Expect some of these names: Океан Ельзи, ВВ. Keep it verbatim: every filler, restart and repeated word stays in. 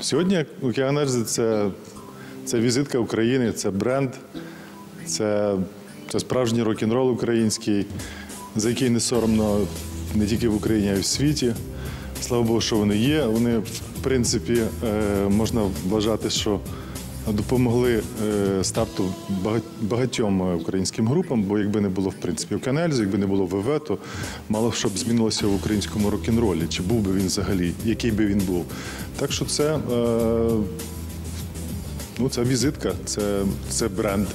Сьогодні «Океан Ельзи» – це, це візитка України, це бренд, це, це справжній рок-н-рол український, за який не соромно не тільки в Україні, а й в світі. Слава Богу, що вони є. Вони, в принципі, можна вважати, що допомогли старту багатьом українським групам, бо якби не було, в принципі, «Океан Ельзи», якби не було ВВ, то мало що б змінилося в українському рок-н-ролі, чи був би він взагалі, який би він був. Так що це, ну, це візитка, це, це бренд.